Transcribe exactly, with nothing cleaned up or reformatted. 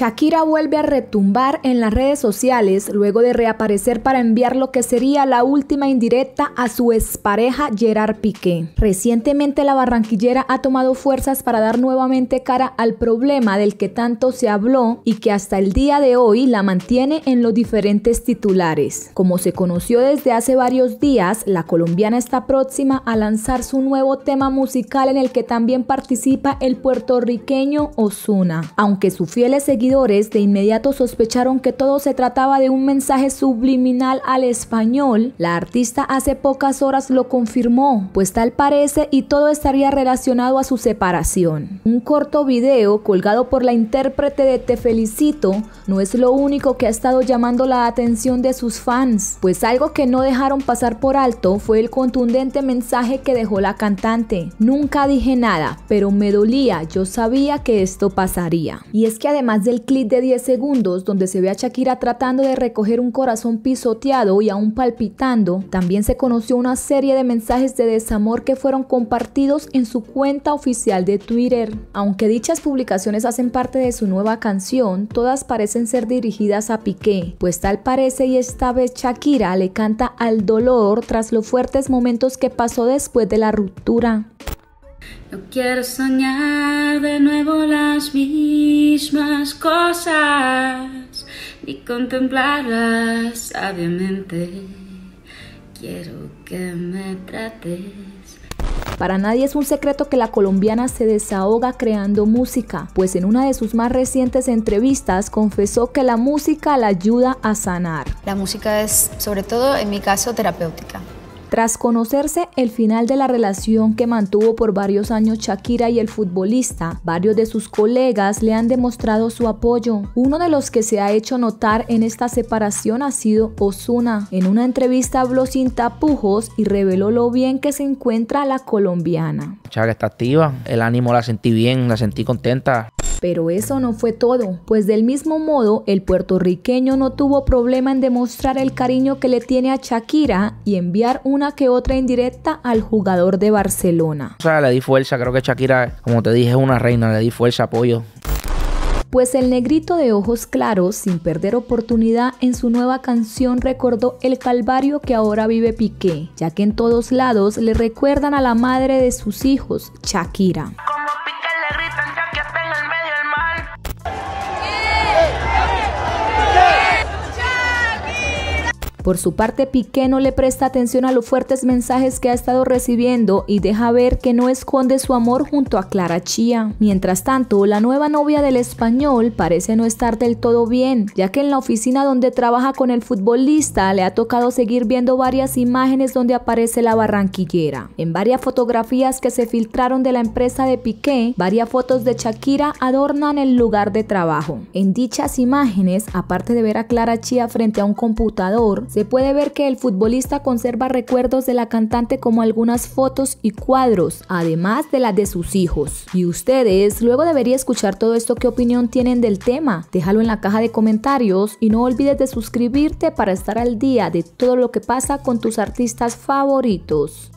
Shakira vuelve a retumbar en las redes sociales luego de reaparecer para enviar lo que sería la última indirecta a su expareja Gerard Piqué. Recientemente la barranquillera ha tomado fuerzas para dar nuevamente cara al problema del que tanto se habló y que hasta el día de hoy la mantiene en los diferentes titulares. Como se conoció desde hace varios días, la colombiana está próxima a lanzar su nuevo tema musical en el que también participa el puertorriqueño Ozuna, aunque sus fieles seguidores de inmediato sospecharon que todo se trataba de un mensaje subliminal al español. La artista hace pocas horas lo confirmó, pues tal parece y todo estaría relacionado a su separación. Un corto video colgado por la intérprete de Te Felicito no es lo único que ha estado llamando la atención de sus fans, pues algo que no dejaron pasar por alto fue el contundente mensaje que dejó la cantante. Nunca dije nada, pero me dolía, yo sabía que esto pasaría. Y es que además del clip de diez segundos donde se ve a Shakira tratando de recoger un corazón pisoteado y aún palpitando, también se conoció una serie de mensajes de desamor que fueron compartidos en su cuenta oficial de Twitter. Aunque dichas publicaciones hacen parte de su nueva canción, todas parecen ser dirigidas a Piqué, pues tal parece y esta vez Shakira le canta al dolor tras los fuertes momentos que pasó después de la ruptura. No quiero soñar de nuevo las mismas cosas, ni contemplarlas sabiamente. Quiero que me trates. Para nadie es un secreto que la colombiana se desahoga creando música, pues en una de sus más recientes entrevistas confesó que la música la ayuda a sanar. La música es, sobre todo en mi caso, terapéutica. Tras conocerse el final de la relación que mantuvo por varios años Shakira y el futbolista, varios de sus colegas le han demostrado su apoyo. Uno de los que se ha hecho notar en esta separación ha sido Ozuna. En una entrevista habló sin tapujos y reveló lo bien que se encuentra la colombiana. Shakira está activa, el ánimo la sentí bien, la sentí contenta. Pero eso no fue todo, pues del mismo modo el puertorriqueño no tuvo problema en demostrar el cariño que le tiene a Shakira y enviar una que otra indirecta al jugador de Barcelona. O sea, le di fuerza, creo que Shakira, como te dije, es una reina, le di fuerza, apoyo. Pues el negrito de ojos claros, sin perder oportunidad en su nueva canción, recordó el calvario que ahora vive Piqué, ya que en todos lados le recuerdan a la madre de sus hijos, Shakira. Por su parte, Piqué no le presta atención a los fuertes mensajes que ha estado recibiendo y deja ver que no esconde su amor junto a Clara Chía. Mientras tanto, la nueva novia del español parece no estar del todo bien, ya que en la oficina donde trabaja con el futbolista le ha tocado seguir viendo varias imágenes donde aparece la barranquillera. En varias fotografías que se filtraron de la empresa de Piqué, varias fotos de Shakira adornan el lugar de trabajo. En dichas imágenes, aparte de ver a Clara Chía frente a un computador, se puede ver que el futbolista conserva recuerdos de la cantante como algunas fotos y cuadros, además de las de sus hijos. Y ustedes, luego debería escuchar todo esto, ¿qué opinión tienen del tema? Déjalo en la caja de comentarios y no olvides de suscribirte para estar al día de todo lo que pasa con tus artistas favoritos.